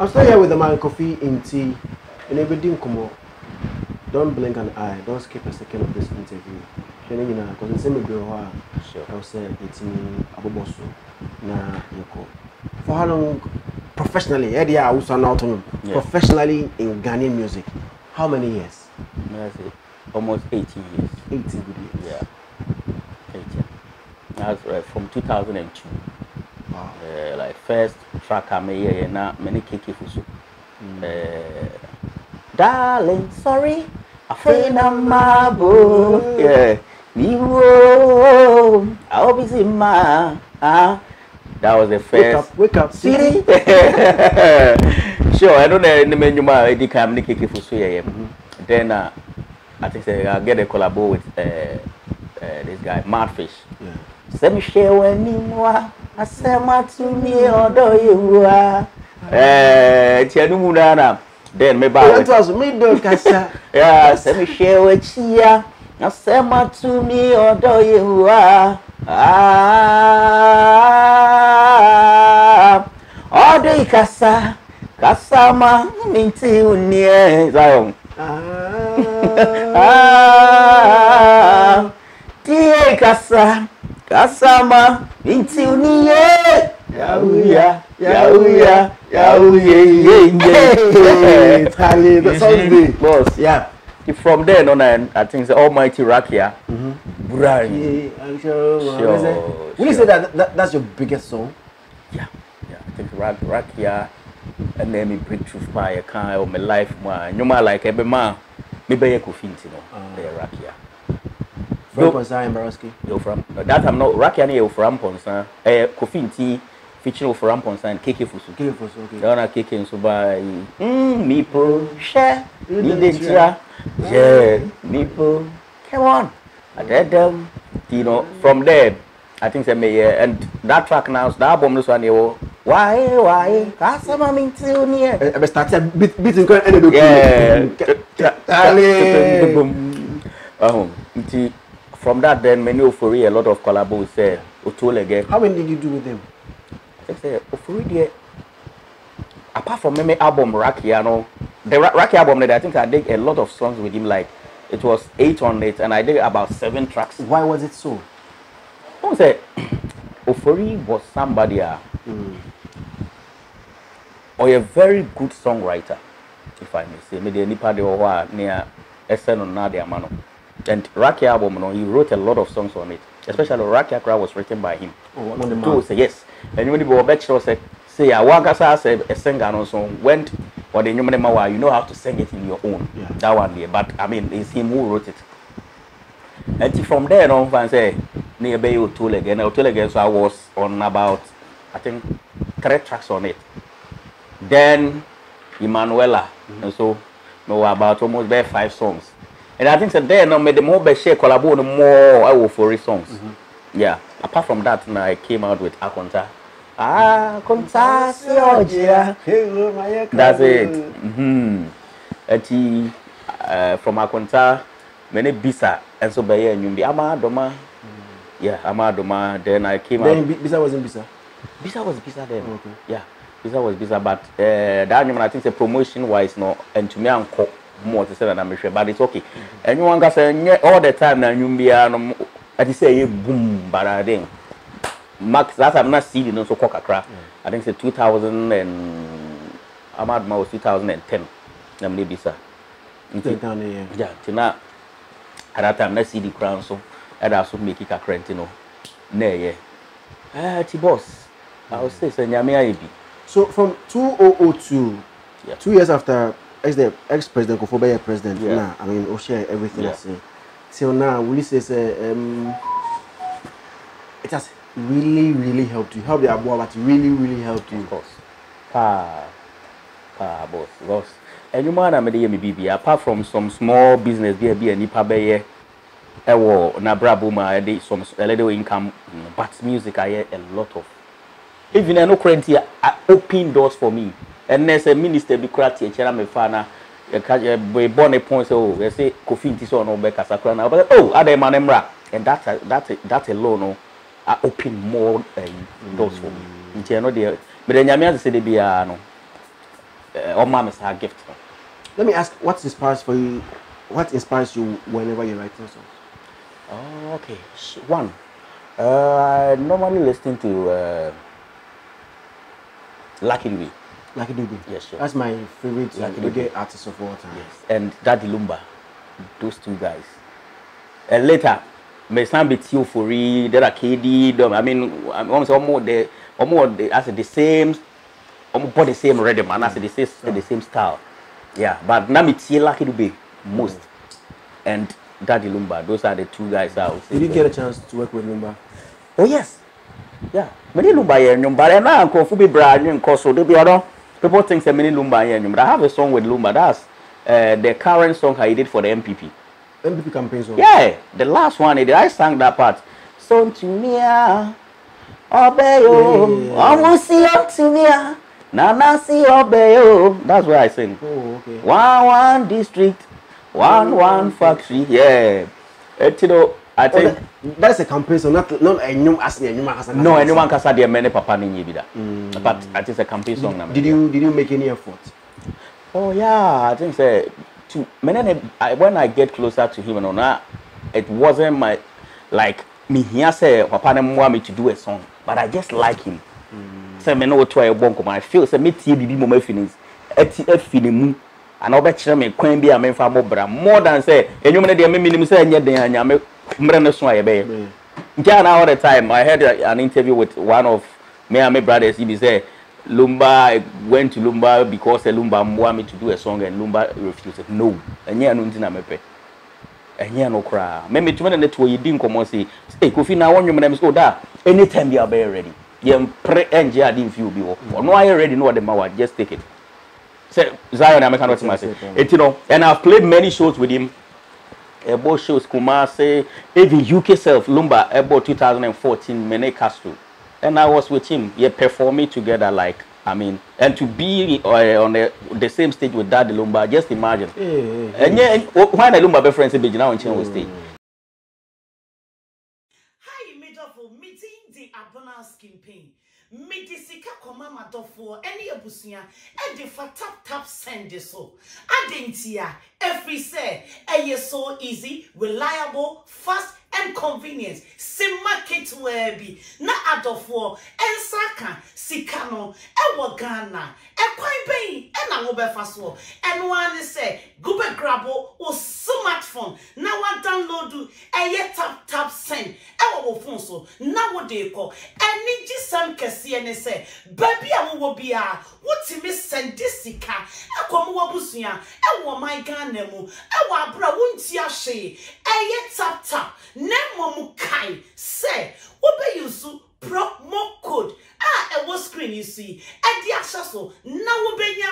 I'm still here with the man Kofi Nti, and everything come on. Don't blink an eye, don't skip a second of this interview. Because it's same girl I'll say it's in Abobosu. Na Yoko. For how long professionally, Edia Usan out on you. Professionally in Ghanaian music. How many years? Almost 18 years. 18 good years. Yeah. 18. That's right, from 2002. Wow. Like first track I made here now, many Kiki Fusu. Darling, sorry, afraid I'm my boo. Yeah. I'll be seeing my. That was the first. Wake up, city. Sure, I don't know the menu. My ID came to Kiki Fusu. Then I think I get a collabo with this guy, Madfish. Send me share when you I send my to me, although you are. Then maybe I was me, don't I? Yeah, send me share with you. Now send my to me, although you are. Ah, all day, Casa, Casama, Minty, near Zion. Ah, dear Casa, Casama, Minty, near Yahoo, Yahoo, Yahoo, boss, yeah. From then on, I think the almighty Rakia. Right. I'm sure. Would you say that's your biggest song? Yeah. Yeah. I think Rakia and then me breakthrough fire kind of my life man. You might like every man. Maybe I could find you know Rakia. From Ponsan Baroski. Yo from that I'm not Rakia ni yo from Ponsan. Kofinti featuring from Ponsan Keke Fusu. Keke Fusu. Okay. Dona Keke Fusu by me pro share me dentia. Yeah, people, come on. I did them, you know, from there, I think they may, and that track now, that album, this one, why, that's what I mean to near. I started beating, yeah. From that, then, many of Ofori, a lot of collabos, say, Otolege. How many did you do with them? I said, Ofori, apart from my album, Rakiano. The Racky album, I think I did a lot of songs with him, like it was 8 on it, and I did about 7 tracks. Why was it so? I would say, Ofori was somebody, or a very good songwriter, if I may say. Maybe anybody or near SN or Nadia Mano. And Racky album, you know, he wrote a lot of songs on it, especially Racky Accra was written by him. Oh, what the man? Say, yes. And when the Bobetro said, say, I walk as I said, a singer song went. Or the Numan Mawa, you know how to sing it in your own. Yeah. That one there. But I mean, it's him who wrote it. And from there on, I say, nearby Otolege. So I was on about, I think, 3 tracks on it. Then Emanuela. And so, no, about almost bare 5 songs. And I think that then I made the more share collabo the more I will for songs. Yeah. Apart from that, I came out with Akonta. Ah, that's it. From Akonta, many Bisa and so by Nyumbi Amadoma. Yeah, Amadoma. Then I came out. Then Bisa was in Bisa. Bisa was Bisa then. Okay. Yeah, Bisa was Bisa. But that I think the promotion wise no. And to me I'm more to say that I'm sure, but it's okay. And you want to say all the time that Nyumbi and say boom, but I think. Max, that I'm not seeing, you know, so Coca-Cola. I think it's 2000 and Ahmad Ma was 2010. Namely, sir. Yeah, Tina. At that time, let's see the crown, so I'd also make it a crent, you know. Nay, yeah. Boss, I was say, so from 2002, yeah. 2 years after ex-president, Kofobe president, yeah. Nah, I mean, I'll share everything I say. So now, will you say, it has really helped you. Help the Aboa, but really helped you. Of course. Boss. And you man, I made me BB. Apart from some small business, there be any pabe. Ewo nabra buma. I did some a little income, but music I hear a lot of. Even I know currently I open doors for me. And there's a minister be crafty. And chana me fana. We born a point. So they say Kofi Nti so no be kasakura na. But oh, I dey manemra. And that alone. No. I open more doors for me. But then I say, or mom is her gift. Let me ask, what inspires for you? What inspires you whenever you're writing songs? Oh, okay. One, I normally listen to Lucky Dube. Lucky Dube. Yes, sure. That's my favorite reggae artist of all time. Yes. And Daddy Lumba, those two guys. And later, my son be Tio Fori, there are KD. I mean, I'm almost the same. I'm the same rhythm and I say the same style. Yeah, but now me Tio Lucky Dube most, and Daddy Lumba. Those are the two guys I would say. Did you get a chance to work with Lumba? Oh yes, yeah. Many Lumba here, Lumba. And now I'm confused. Brad, you know, so they be other people think that many Lumba here, Lumba. I have a song with Lumba. That's the current song I did for the MPP. MPP campaign song. Yeah, the last one. I sang that part. Song to me, obeyo. Almost see up to me. Nana see obeyo. That's where I sing. Oh, okay. One district. One factory, yeah. You know, I think that's a campaign, so not anyone asking anyone has. No, anyone can say many papa niyibida. But I think it's a campaign song. Did you make any effort? Oh yeah, I think so. When I get closer to him, and it wasn't my like me here say papa didn't want me to do a song, but I just like him. So me know try a bongo, I feel so me tie bibi moment feelings, it feeling. And I'll bet you may queen be a man for more than say, and you may be a minimum say, and yet they are all the time. I had an interview with one of my brothers. He said, Lumba went to Lumba because Lumba wanted me to do a song, and Lumba refused. No, and yeah, no, and yeah, no cry. Maybe 2 minutes where you didn't come and say, hey, Kofi, now one your name is Oda. Anytime you are ready, you pray and yeah, didn't feel before. No, I already know what the man just take it. Say Zion, I can't say. You know, and I've played many shows with him. Both shows, Kumasi, even UK self, Lumba, about 2014, Mene Castle, and I was with him. Yeah, performing together, like I mean, and to be on the same stage with Daddy Lumba, just imagine. And yeah, when I Lumba be friends, be now on the stage. Hi, made up for meeting the abundance campaign. Medisika koma madofo any abusia e de fa tap send so adentia every say eye so easy reliable fast and convenient si market where be na adofo ensaka sika no e wo Ghana e kwan ben e na wo be fa so eno ani say gube grabo o smartphone na wa download eye tap send e wo phone so na wo dey call any gisam kese ne say baby awo bi a wotimi send this sika e komo wo busua e wo my Ghana mu e wo abra wonti ahwe eye tap Nemo Kai say, obey you so promo code. Ah, what screen you see? At the accessor, now obey ya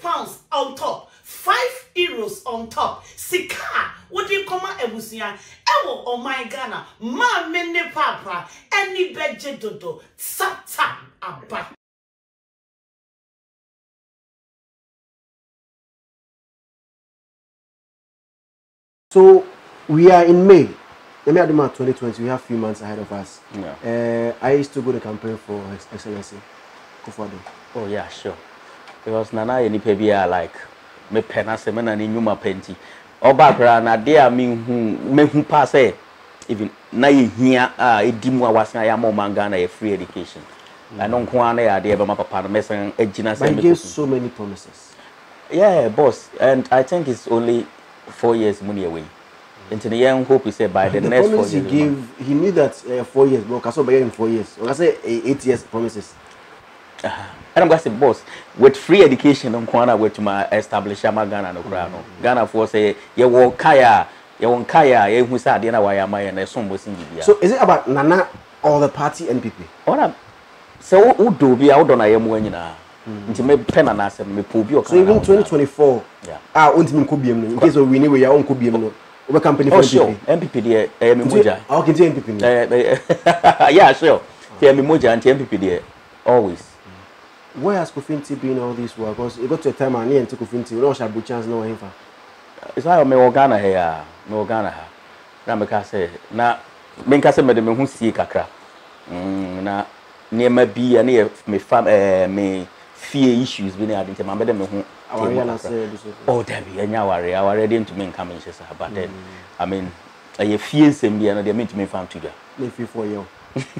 £5 on top, €5 on top. Sika, what do you come out? Ebusia, Ewo, oh my Ghana, ma mene papa, any bedje dodo, satan abba. So we are in May. Let me add them at 2020. We have a few months ahead of us. Yeah. I used to go to campaign for His Excellency Akufo-Addo. Oh yeah, sure. Because Nana any pebia like me pena semana ni nyuma penti. Obakra na dia me hu pass eh even na ye hia edimu awasna ya mo mangana ya free education. I don't want na dia be ma papa mesen agina se me. But he gave so many promises. Yeah, boss. And I think it's only 4 years money away. Anthony Young hope he said by the next 4 years. He gave, he knew that 4 years, but Kaso Bayer in 4 years. I say 8 years promises. And I'm gonna say, boss, with free education, I'm gonna with my establishment Ghana no Ghana. Ghana for say you won't kaya, you who's at the why am I and I soon was in Libya. So is it about Nana or the party NPP? Or so who do be out on I am when you know. So even 2024, yeah. Ah, until could be in case we knew your own could be no. What company for MPP? MPP, Moja. Oh, can you MPP? Yeah, sure. Moja and MPP there, always. Where has Kofi been all this work? Because it got to a time I need to Kofi. We don't have a chance now. It's why I'm Organa here. Now me can say, me who see kakra. Na near my be and near my fear issues being added to my bedroom. Oh, Debbie, and now I are ready to make coming, but then I mean, I fear same be another meant to me found today. If you for you,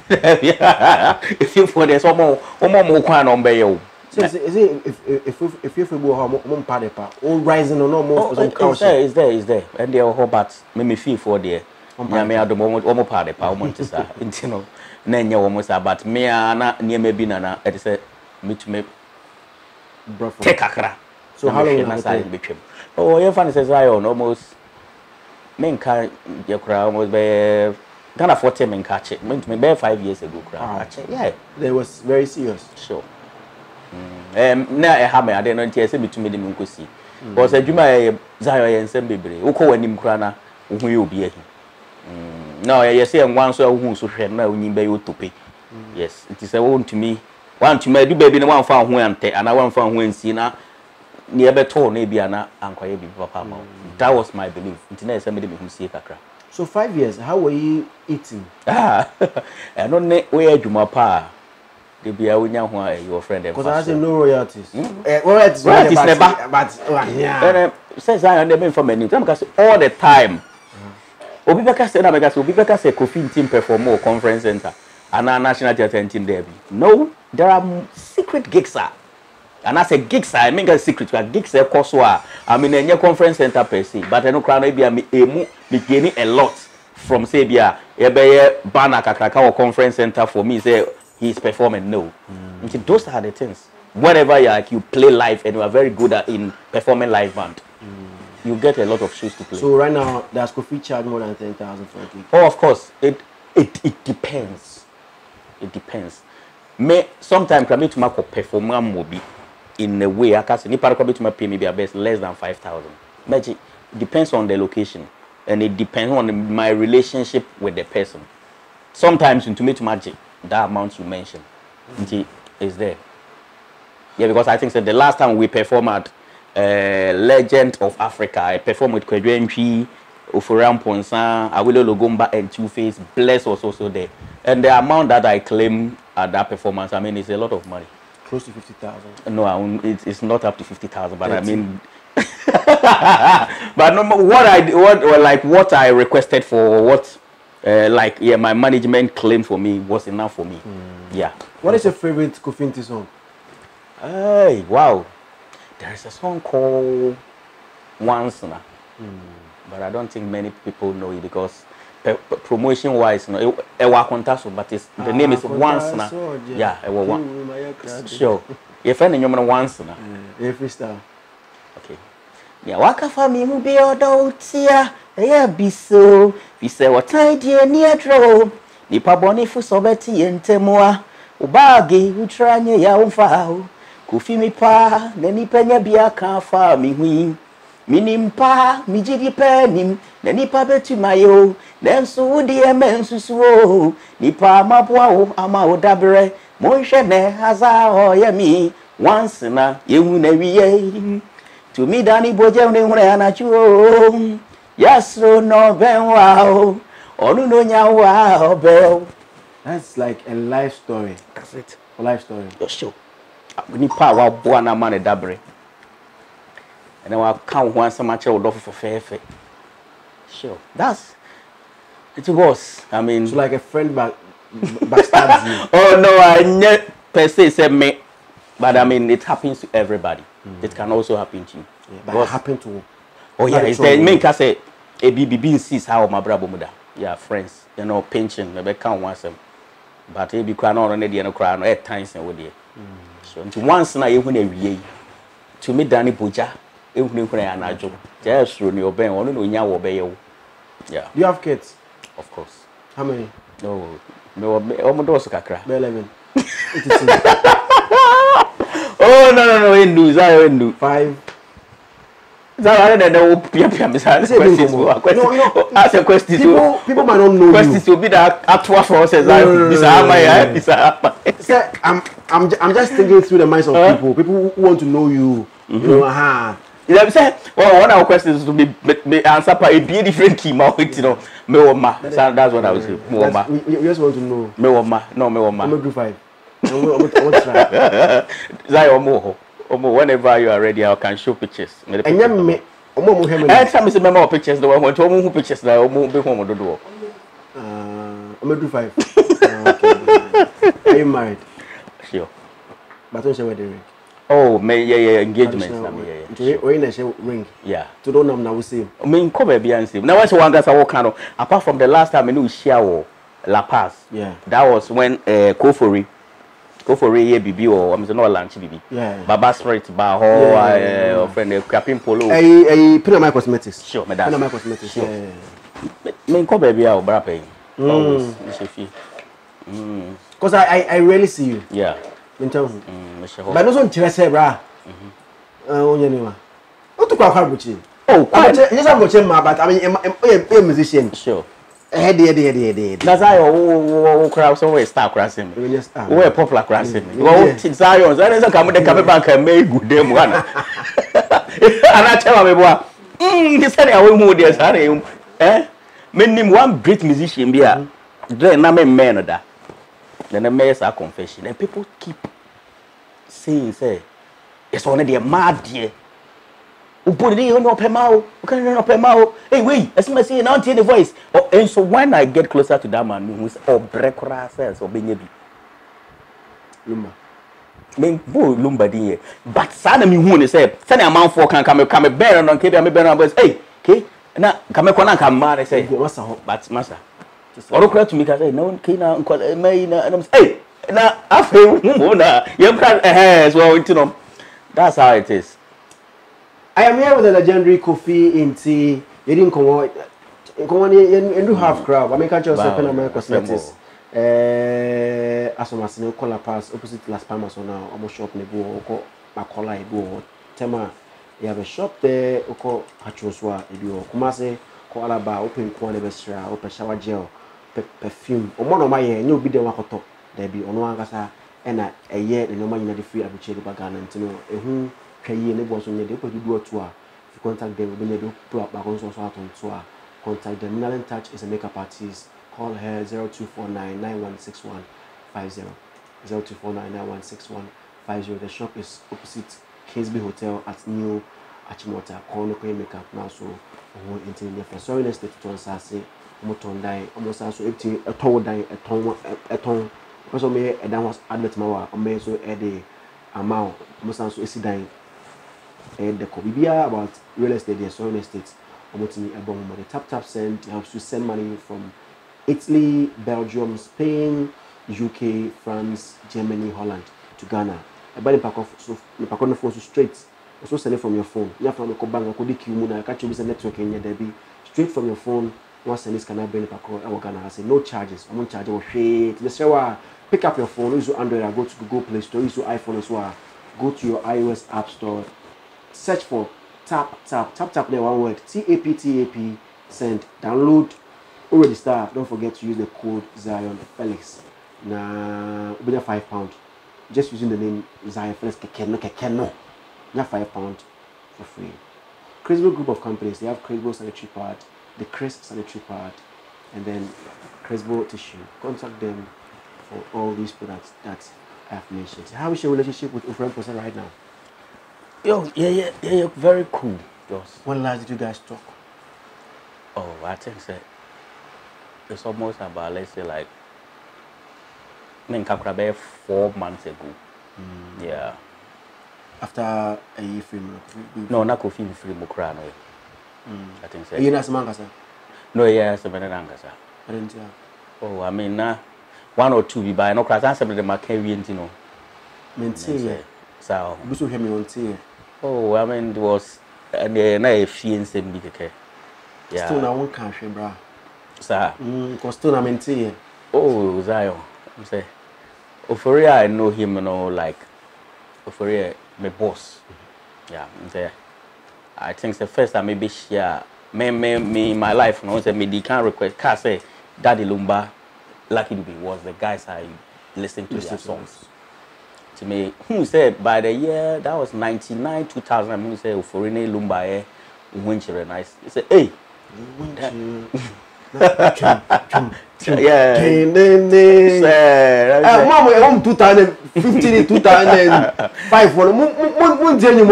if you for this, one more crown on bail. If you go home, one party, all rising or no more for some council is there, and they are hobbats, make me feel for there. I may at the moment, almost party, Palmontessa, Intino, Nanya almost about me, Anna, near me, Binana, at the meet me, Bravo, Tekakra. So, how long has I become? Oh, your fan says I own almost main car, your crown was bare. Can afford him and catch it. Meant me bare 5 years ago, crown. Yeah, they was very serious. Sure. Now I have me, I didn't hear between me and Munkosi. Was a Juma Zaya and Sembibri, who call him Crana, who you be. No, I say one so who so share now in Bayo to pay. Yes, it is a one to me. One to my do baby, and one found when and I one found when Sina near Beto, maybe an uncle. That was my belief. It's somebody who see Kakra. So 5 years, how were you eating? Ah, I don't know where you my pa. Be a winner your friend because I say no royalties. Royalties never, but yeah, since I never been for many time because all the time. Obibeka said, "I'm a coffee team perform more conference center and our national theatre team there be no, there are secret gigs are, and as a gigs I mean a secret gigs are costwa. I mean any conference center per se, but I know crown maybe I'm beginning a lot from say be a banner kakaka or conference center for me say he's performing no. Those are the things. Whenever you like, you play live and you are very good at in performing live band." You get a lot of shoes to play. So right now, does coffee charge more than 10,000 for a week? Oh, of course. It depends. It depends. May sometimes I to make a performance in a way I can say, "Niparakwa to my pay maybe best less than 5,000." Magic depends on the location, and it depends on my relationship with the person. Sometimes into me to magic that amount you mentioned, is there? Yeah, because I think that the last time we performed at. Legend of Africa. I performed with Kwedwenchi, Ofuram Ponsan, Awilo Logomba, and Two Face. Bless was also there. And the amount that I claim at that performance, I mean, it's a lot of money. Close to 50,000. No, it's not up to 50,000, but 30. I mean, but no, what I requested for what, like yeah, my management claimed for me was enough for me. Yeah. What is your favorite Kofinti song? Hey, wow. There is a song called Once Now, but I don't think many people know it because promotion wise, no, but it's, the name is Once Now. Yeah, it was one. Sure. If any woman Once Now, every star. Okay. Yeah, waka for me, will be all doubt here. Yeah, be so. We say what I did near draw. Nipa bonifu sobeti and temoa. Ubagi, who try ya umfao. Kofi mi pa, nani penya biaka fa mi hui. Minim pa, mi jidi penim, nani pa betu mayo. Nensu udi emensu suo. Nipa mapua o, ama odabere. Monshene haza o yemi. Once na, yewune wiye. To mi dani boje mne mune anachuo. Yasro no benwa o. Onu no nyawa o beo. That's like a life story. That's it. A life story. Your show. Ni power born a man a dabre. And I count once a match old for fair. Sure. That's it was. I mean, so like a friend backstabs you. Oh no, I never per se said me. But I mean it happens to everybody. It can also happen to you. Yeah, but it happened to oh yeah, it's the main case a BBB sees how my brother muda. Yeah, friends. You know, pension, maybe count once a but he be crown on the crown 8 times and with you. Once na even a way to me, Danny Buja, even when I know just through your band, only when you obey you. Yeah, you have kids, of course. How many? No, no, almost Kakra, 11. Oh, no, I do 5. I don't know. Questions. People might not know. Questions will be that at what for us as I'm just thinking through the minds of people. People who want to know you. You know, You know what I'm saying? Well, one of our questions to be answered by a different key. You know, that's what I was saying. We just want to know. No, Whenever you are ready, I can show pictures. And then me, I tell Mr. Memo pictures. The one who told me who pictures that I won't be home on the door. I'm do 5. Are you married? Sure. But don't say where the ring. Oh, yeah, engagement. Yeah. When I say ring, yeah. To don't know now we see. I mean, come here, be see. Now I say one guy say kind of. Apart from the last time I knew Shiao La Paz. Yeah. That was when Kofori. Go for a BB or I'm not lunch BB. Yeah. Baba Spirit, Baho, friend, Capin Polo. I put on my cosmetics. Sure, madam. Put on my cosmetics. Sure. Main call baby, I'll brap it. Because I rarely see you. Yeah. In terms of. But I don't dress her, brah. What to call her, Gucci? Oh, yes, I'm watching my, but I mean, a musician. Sure. That's why we crowd somewhere star crossing. We popular crossing. Well, Zion, Zion come with the camera back and make good them one. And I tell me what. This time I will move this. Eh? Meaning one great musician here. Then I'm a man of that. Then I make a confession, and people keep saying, "Say, it's only a mad dear." Hey, wait, as soon as I now hear the voice. And so when I get closer to that man, who's or break sense or being Lumba. Men bo Lumba di. But suddenly who ne say, suddenly a man for can come a bear and on keep a bear and hey, okay, na come a man say, but master, or cry to me because no one can hey, na after who na you can't as well into them. That's how it is. I am here with the legendary Kofi Nti. You didn't come on. You do half crowd. I mean, can't you say Panama cosmetics? Asomasino Kola Pass opposite Las Palmas on now. Omo shop nebo oko Makola ibo. Tema you have a shop there. Oko Hachoswa ibo. Kumase ko Alaba open kwan ebesra open shower gel perfume. Omo no maye ni obi de wakoto. There be ono angasa ena eye ni no maye na di free abuche ba Ghana ntino ehu. If you contact them, we will put up our contact them. Milan Touch is a makeup artist. Call her 0249-916150. 0249-916150. The shop is opposite Kingsby Hotel at New Achimota. Call no makeup now. So, we won't enter in there. Sorry, let's take to Ansasi. Almost also a ton dying, a ton. Also, may a downwards admit my way. So, a day amount. Most also is dying. And the Kobibia about real estate, yes, real estate. Tap Send helps you send money from Italy, Belgium, Spain, UK, France, Germany, Holland to Ghana. I buy the pack of so the pack on the phone so straight. Also send it from your phone. You have from the Kobanga, Kobi Kimuna, catch you with a network in your Debbie. Straight from your phone, once send this can I bring the pack of Ghana. I say no charges. I won't charge or shit. Let's say pick up your phone, use your Android, or go to Google Play Store, use your iPhone as well. Go to your iOS app store. Search for tap the one word TAP Send. Download already start. Don't forget to use the code Zion Felix. Nah, be £5. Just using the name Zion Felix Kekeno. Now £5 for free. Crisbo Group of companies. They have Crisbo sanitary pad, the Crisp sanitary pad, and then Crisbo tissue. Contact them for all these products that I have mentioned. How is your relationship with Ufram person right now? Yo, yeah, very cool. Yes. When last did you guys talk? Oh, I think so. It's almost about, let's say, like, I think about 4 months ago. Yeah. After a year film? No, not Kofi film, Ukraine. I think so. You not Mangasa? No, yeah, it's a Mangasa. I didn't tell. Oh, I mean, 1 or 2 be by no class. I said, but the Macavian, you know. Mentee. So, oh, I mean, it was a few in same big. Yeah, still, I won't catch him, brah. Sir, because still, I mean, oh, Zion, I'm saying, Ophoria, I know him, you know, like Ophoria, my boss. Yeah, I'm saying, I think the first time maybe share me in my life, you know, say, me, they can't request, can't say, Daddy Lumba, Lucky to be was the guys I listened to their songs. To me, who said by the year that was 99, 2000, I mean, say, Forine Lumbae, Wincher, and I said, hey, Wincher, Yeah. Mama, I'm 2015, 2005. What did you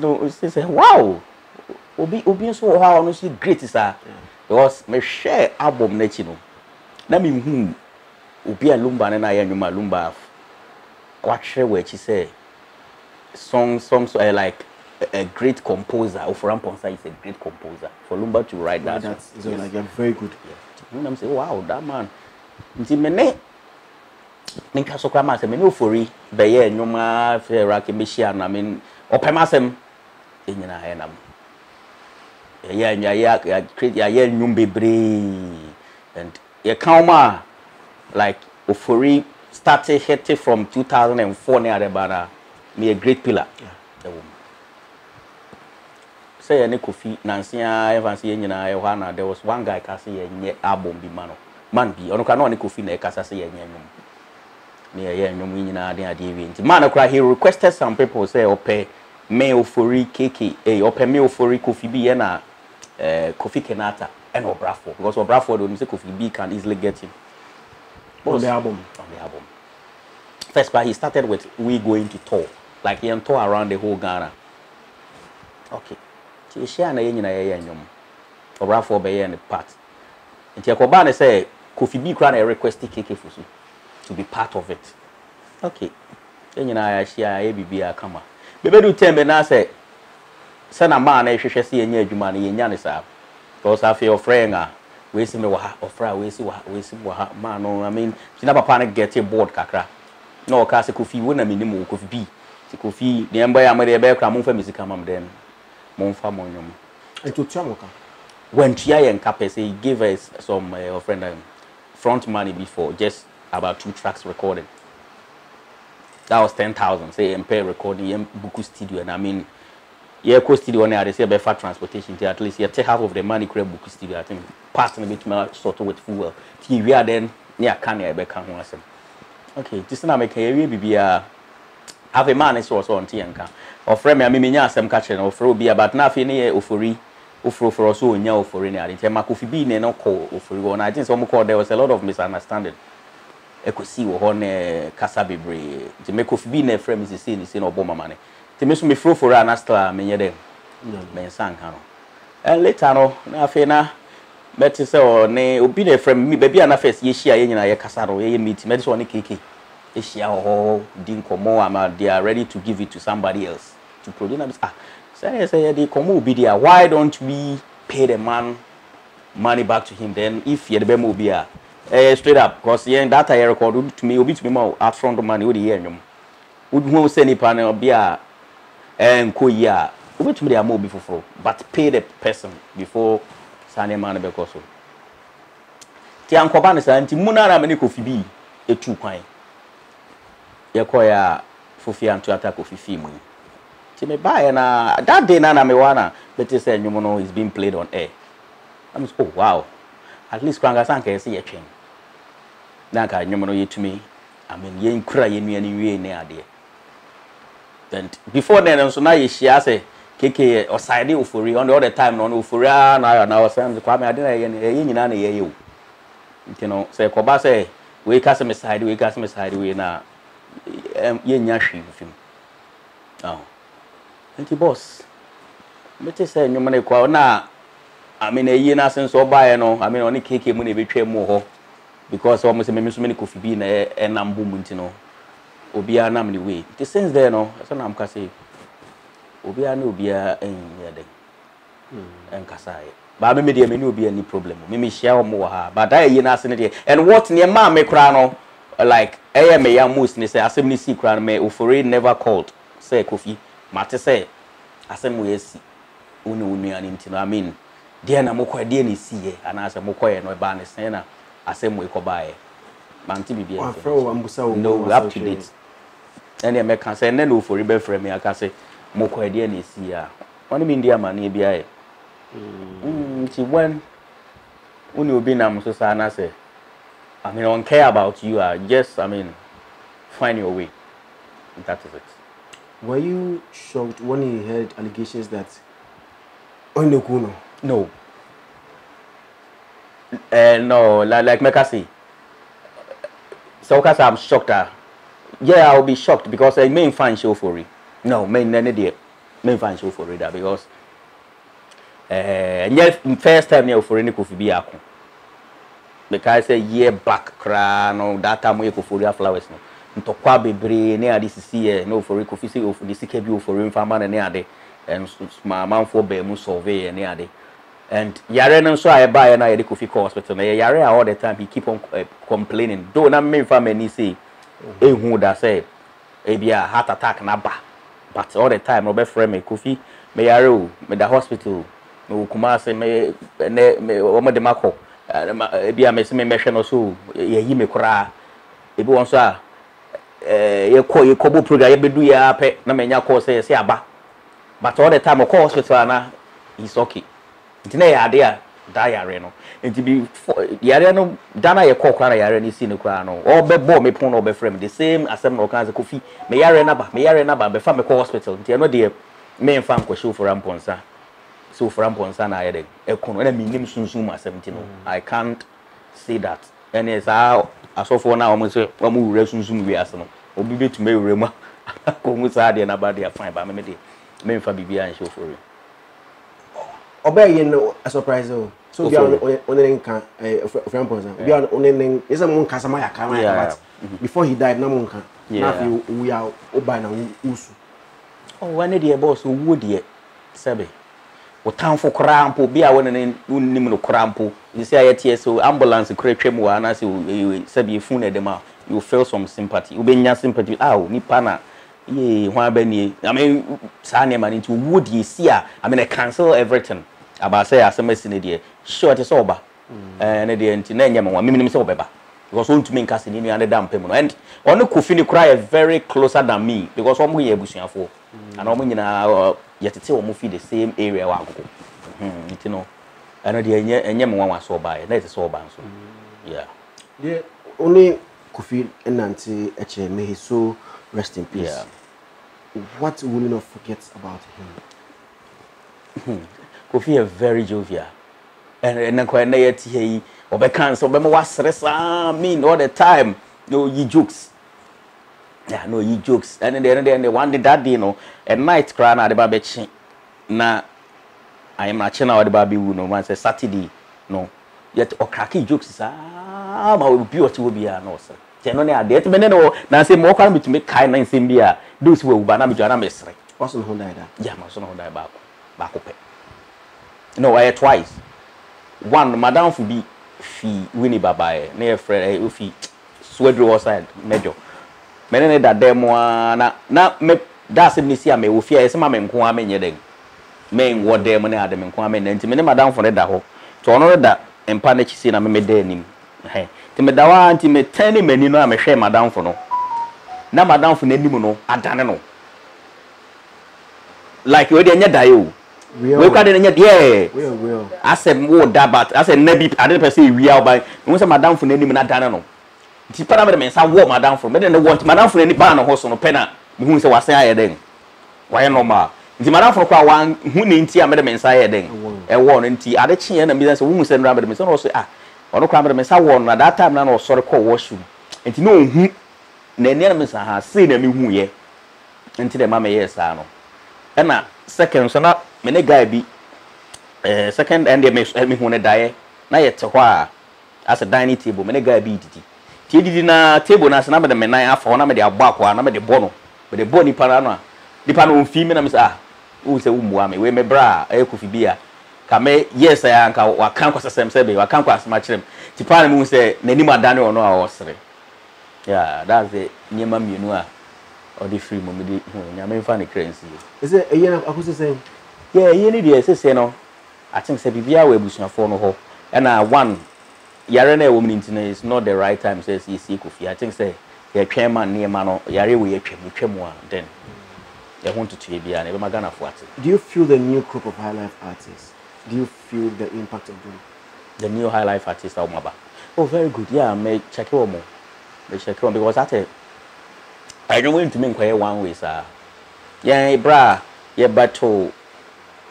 know? Oh, wow. Obi so how honestly great is that. Because my share album netino. Na mi hu Obi Alumba na ya nyuma Lumba. Kwatre we chi say songs are like a great composer. Ofuram Ponsa is a great composer. For Lumba to write that. That's so yes. Like a very good. Yeah. I'm saying, wow, that man. Nti mene nka sokrama se mene ofori be ye nyuma fe rake me share na men opemasem enyina ha na. Yeah, create yeah nyumbebre and yeah kauma like ofori started hitting from 2004 near the bara me a great pillar. Yeah. Say any Kofi Nancy Evans nyina Yohana there was one guy kasi yenye album bi mano man bi ono kana oni Kofi na kasa say yenye nyum me yeah nyum nyina ade ade wi nti man akra he requested some people say ope me ofori keke eh ope me ofori Kofi bi ye na Kofi Kenata and Obrafo because Obrafo when you say Kofi B can easily get him on the album. First part he started with we going to tour like he and tour around the whole Ghana. Okay. She share na yenyi na ye nyom. Obrafo be ye na part. Nti akoba na say Kofi B kra na request KK Fusu to be part of it. Okay. Yenyi na ya share ABB akama. Bebe do tembe na say sana man na ehwehwe se yenye adwuma na yenya ne saa because afi ofrenga we see me waha ofra we see waha man no I mean she na papa na get a board kakra no ka se Kofi we na minimum Kofi B se Kofi ne mba ya mede be kra mo fa music am dem mo fa mo nyom e to twamoka when tia yen ka pese he gave us some ofrenda front money before just about 2 tracks recorded that was 10,000 say MP recording in Buku studio and I mean yeah, cost studio one I say be far transportation at least you take half of the money create Buku studio I think part me bit me sort of with fuel till we are then near can I be can ho asem okay this na make we bibia have a man is also on tianka ofre me me nya asem ka chere ofre obi but na afi ne ofori ofro for us onya ofori ne ari tema Kofi B ne no call ofori one I think some call there was a lot of misunderstanding ekosi wo ho ne kasa bebre ti me Kofi B na frame is say ni say no bomba mane ti me so me fro for ana star me nye dem me san kan and later no na fe na meti say o ne obi na frame me be bia na first ye hia ye nyina ye kasa ro ye meet me so ne keke ye hia ho din komo am they are ready to give it to somebody else to produce ah say dey komo obi dia why don't we pay the man money back to him then if ye be mo obi ah straight up because yeah that I record to me obi to me ma at front money we dey here nyum would who say ni pan obi a enko ye a obi to me dey am obi foforo but pay the person before sane man be koso ti anko ba ne santi munara me ni Kofi B etu kwan ye koya Kofi antu attack Kofi film ti me ba na that day na me wana but he said nyum no is being played on air I'm so oh, wow at least kwanga sanka ye se ye twen naka nyum no ye to me I mean ye nkura ye nua ni wie ne ade and before then so na ye share say keke oside ofori on the other time no ofori na was saying kwame ade na ye nyina na ye o you know say koba say we cast me side we na ye nya hwe film oh thank you boss meti say nyum na kwa na I mean ye na sense obaye no I mean oni keke mu na betwa mu ho because almost me so many Kofi B na e nambu mu ntino obi a nam ni we the sense there no so na am ka say obi a na obi a enya dey en ka say ba me dey me ni obi a ni problem me share o mu wa but that ye na sense dey and what ne ma me kra no like eh me ya most ni say asem ni si kra me ofori never called say Kofi mate say asem we si unu ani ntino I mean there na mo kwa dey ni si ye ana asem mo kwa ye no ba ni sen na asem we ko bae manti bibi e no up to date any American say na no for be frame me aka say mo ko ade na esi a oni me ndia mane bia e ti when uni obi na mso sa na say I mean I don't care about you are just I mean find your way and that is it. Were you shocked when you heard allegations that Onekuno? No. No, like Mecca say. So I'm shocked. Yeah, I'll be shocked because I may find show for it. No, may find show for it because first time near for any could be a because a year back crown no that time we could for your flowers no. Ntokwa bebre near this year no for could see of the CKB for informer and near the and my man for Bemu survey and near the and Yare no so I buy and I could feel hospital. Yare all the time he keep on complaining. Though not me for many say. A who that say, a be a heart attack naba, but all the time Robert Frame me Kofi me Yaro me the hospital me Kumasi me Oma de Mako be a me see me mention also ye me kura e be once a ye ko bo program ye be do ya pe na me nya call say aba, but all the time o call hospital na he's okay. Ntine ya there diarrhea no and to be diarrhea no dana ye call kwana yare ni see no kwana no all be ball me pon no be frame the same asem no kan say Kofi me yare na ba be fa me call hospital ntia no de me fan ko show for amponsa so for amponsa na yede e kono na me nim sunsun asem ti no I can't say that and is how asofo na omo say omo wura sunsun wi asem obi betume wura ma ko mu sa de na ba de fine ba me de me fa bibia show for you. Obey you a surprise though. So we are only can we are only is a monk Casamaya Kamaya. Before he died, no monk. Yeah, we are Obana Usu. Oh, one dear boss who would yet, Sabby. What town for Crampo be our name, Nimino Crampo. You say, I tear so ambulance, a creature, and as you said, you phone at them out. You feel some sympathy. You be your sympathy out, Nipana. Ye, one Benny. I mean, Sanya man into wood ye see. I mean, I cancel everything. About say as a messenger, sure it is over. And at the end, Nanyam, sober. Because soon to me, Cassini and the damn payment. And on the Kufini cry very closer than me because I'm way bushing for. And I'm in yet it's all movie the same area. You know, and at the end, Yaman was so by, and that's sober. Yeah. Yeah, only Kofi and Nancy H. May he so rest in peace. Yeah. What will you not forget about him? Kofi is very jovial, and then when they he or be cancer, be more stress. I mean, all the time, no, he jokes. Yeah, no, he jokes. And then the one day that day, you know, at night, crying at the barbecue. Now, I am not channel at the barbecue. No, man says Saturday, no. Yet, or cracky jokes. Ah, my beauty will be an awesome. Then on the day, but then no, now say more can be to make kindness in beer. Those who will banana be joining me straight. What's on Hyundai? Yeah, what's on Hyundai? Back up. No, I had twice. One, Madame Fubi, Fee, Winnie Baba, near Fred, Ufi, Swedro was side, Major. Many that demoana, not me, that's him, Nissia, me, Ufia, some mamma, and Kwame, Yeding. Main what demon Adam and Kwame, and Timmy Madame for that ho. To honor that, and Panich Sina me denim. Hey, Timedawa, and Timmy, ten men, I'm a shame, Madame for no. Now, Madame for Nedimuno, I don't know. Like you didn't die, you. We can't even get yeah. Will. I said more that, but I said maybe I didn't perceive real by. No, some madam for any man done no. It's part of the men's war, madam for me. Then they want madam for any ban or horse on a penna. Who is a was I then? Why no ma? The madam for one who named tea, I made a men's I then. A warning tea, I did she and a business woman send rabbit. Miss also ah, on a crime of the men's warning at that time. None or sort of call washroom. And you know who the enemies has seen them who ye until the mamma yes, I know. And now, second, so now. Many guy be second and they help me when I die. Now yet a as a dining table. Many guy be did na table na sana the men I found the abakwa na the bono, but the boni paranoa. The pano female miss ah who say umwame we me bra e coffee beer. Kame yes I anka wakanko sasem sebe wakanko asmachrem. Tipane mu say nenima dane ono a osre. Yeah, that's the nyema mienua or the free mum di nyame fa ne currency. Is it a year akusi say yeah, you need yes, no. I think say bibia we busu for no ho. And one yare na woman internet is not the right time says he see Kofi. I think say the chairman near man yare we twemu then they want to bibia na be magana for it. Do you feel the new group of high life artists? Do you feel the impact of them? The new high life artists are maba. Oh, very good. Yeah, me check it more. Me check it because that I don't want to make one way sir. Yeah, bra. Yeah, but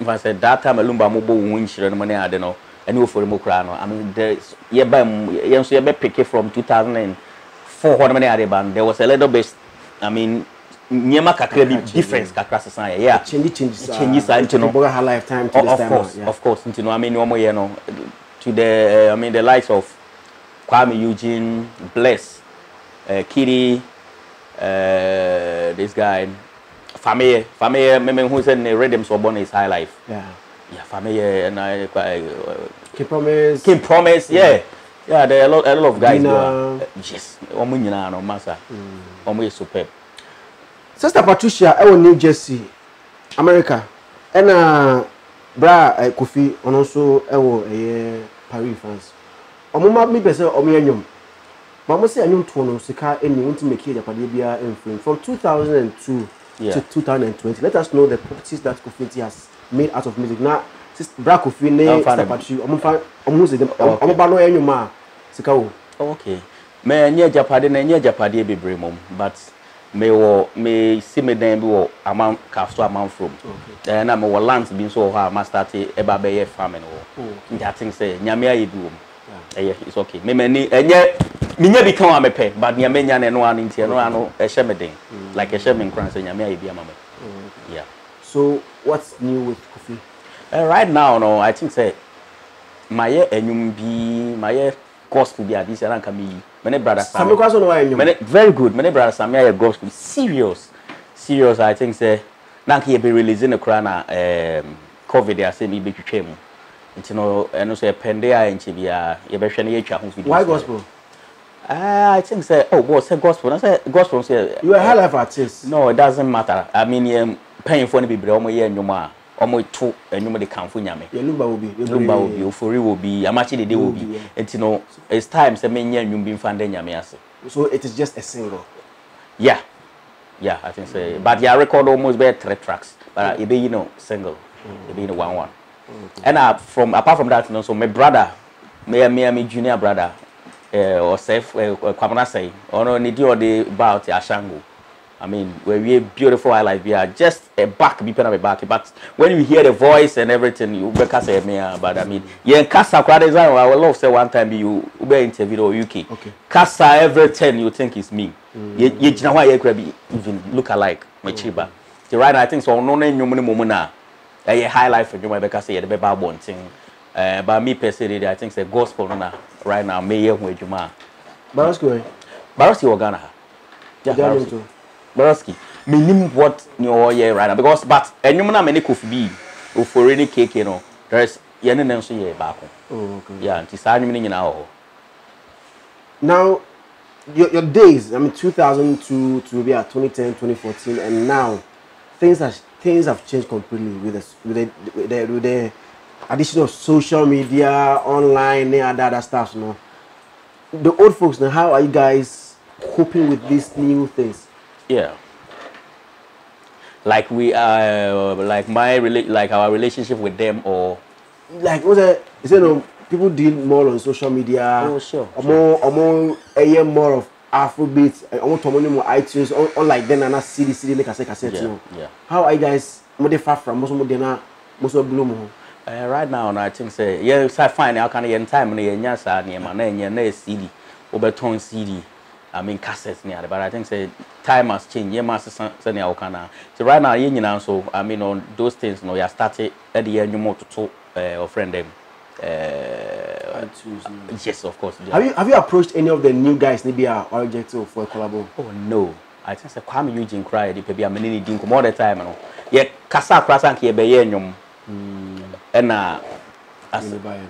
I said that time I lumba mobo win children money I don't know. and you for Mokrano. I mean, there's Yabam pick from 2004 when there was a little bit, I mean, difference across the yeah, changes our lifetime to this time. Of course, you know, I mean, normal, you know, to the I mean, the likes of Kwame Eugene, Bless, Kitty, this guy. Family, remember who said the rhythms were born is high life. Yeah, yeah, family, and I Kim Promise, yeah, yeah. There are a lot of guys. Yes, Massa, superb. Sister Patricia, I will New Jersey, America, and bra Kofi, and also I will Paris, France. Omuma me person Omiyanyom. Mama say I know Tono Sika and you want to make it a Padibia influence from 2002. Yeah. To 2020. Let us know the properties that Kofi has made out of music. Now, Bra Kofi, okay. But may see me then amount castle amount from. And I'm our lands being so hard, master Ebabe farming or that thing say, Yamia do. It's okay. May and yet. Minya become a pay, but Yamanian and one in Tiano, a shemading, like a shaman crans and Yamia be a mamma. Yeah. So, what's new with Kofi? Right now, no, I think say my year and be my cost to be at this and can be many brothers. Very good, many brothers. Samia goes to serious. I think say Nanki be releasing a crana, COVID, they are saying me big shame. You know, and also a pendia and Chibia, a version. Why gospel? I think say oh boy say gospel. I say gospel say you are high life artist. No, it doesn't matter. I mean paying for any bill ye nyuma omo to enyuma de kanfo nyame. Lumba will be ofori will be amachi de will be. It no it's time say me nya nyum bi mfande nyame ase. So it is just a single. Yeah. Yeah, I think say but your record almost be 3 tracks. But it be you know single. It be in 1-1. And from apart from that you know, so my brother, my junior brother or safe Kwamana say or no need or the about Ashango. I mean where we beautiful life we are just a back be a back but when you hear the voice and everything you be say me but I mean yeah Casa Kwades I will love say one time you be interviewed or UK. Okay. Casa everything you think is me. You know why you even look alike my chiba. The right I think so no name you money na a high life you might say the baby born thing. But me personally, I think the gospel right now. May you with Juma Baroski Organa. Baroski, meaning what new year right now because but a new man many could be for any cake, you know. There's Yanin and so yeah, back. Oh, okay, yeah, and it's meaning in our now your days. I mean, 2002 to be at 2010, 2014, and now things have changed completely with the addition of social media, online, and other stuff. No, the old folks. Now, how are you guys coping with these new things? Yeah, like we are, like our relationship with them, or like what's that? Is it no people deal more on social media? Oh, sure. More a year more of Afrobeats. I want to more iTunes. Unlike then, and I see the CD like I said, no. Yeah. How are you guys? More far from most of them. Most of them. Right now, I think say yes, I find I can get time near Yasa near my name, CD, overtone CD. I mean, cassettes near, but I think say time has changed. Yeah, master Sunday Okana. So, right now, you know, so I mean, on those things, you know, you started at the end, you more to talk or friend them. Yes, of course. Yeah. Have you approached any of the new guys, maybe our objective for a collabo? Oh, no, I think say Kwame Eugene cried, it be a mini dink more the time, you know. Yet, Casa Krasanki be yenum. And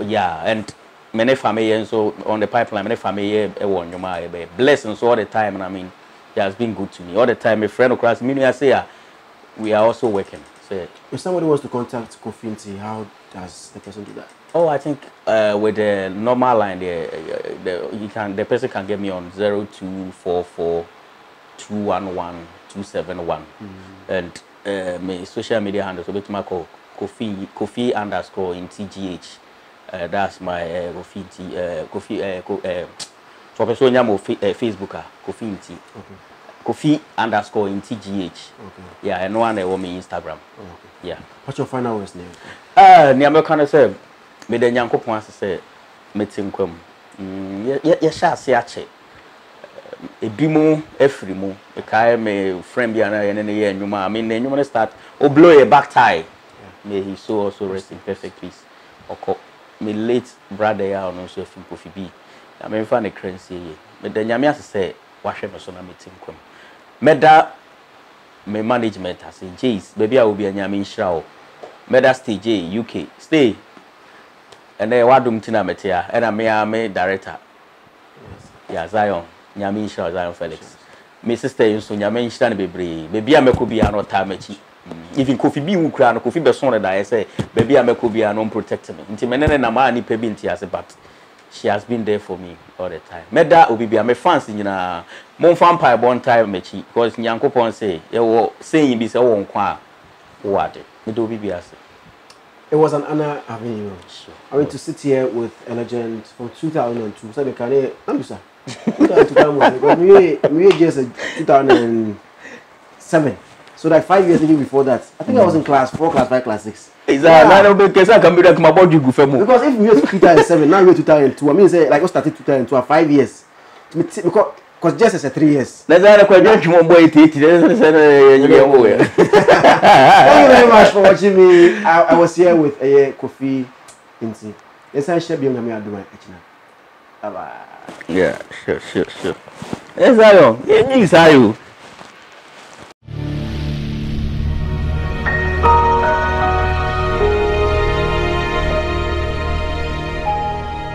yeah, and many family so on the pipeline, many family won your my blessings all the time. And I mean, it has been good to me all the time. A friend across me, I say, we are also working. So if somebody wants to contact Kofi, how does the person do that? Oh, I think with the normal line, the person can get me on 0244211271, and my social media handles will be to my call. Kofi _ in TGH. That's my Kofi so person on Facebooker Kofi T. Okay. Kofi _ in TGH. Okay. Yeah, and one on Instagram. Okay. Yeah. What's your final words name? Niamey Kano say Me then young couple wants to say, meeting come. Yes, I see a check. A bimo, every mo, a car may friend be an eye and any and you ma. I mean, then you want to start or blow a back tie. May he so also rest in perfect peace. Or my late brother, I know so if you could be. I mean, find a currency. But then Yamia say, wash a person meeting come. Meda, my management has said, Jays, baby, I will be a Yamin Shrow. Meda stay, J, UK, stay. And then what do you think here? And I'm a director. Yes, Zion. Yamin Shrow, Zion Felix. My sister, you so Yamin Shrow, baby. Baby, I could be another time. Even Kofi B. Ukraine, Kofi Besson, and I say, baby, I could be an unprotected. Intimidate and a man, he paid into us, but she has been there for me all the time. Meda will be my fans in a mon vampire born time, Mechi, because Nyankopon say, you saying this own qua. What it will be. It was an honor having you. Sure. I went to sit here with a legend from 2002. So the Kane, I'm sorry, 2007. So like 5 years before that, I think I was in class 4, class 5, class 6. Exactly. Because if we were 2007, now we're 2002. I mean, say like we started 2002, 5 years. Because just as a 3 years. That's why thank you very much for watching me. I was here with Kofi Inti. Yes, I shall be on my doing it. Bye bye. Yeah, sure. Yes, I am.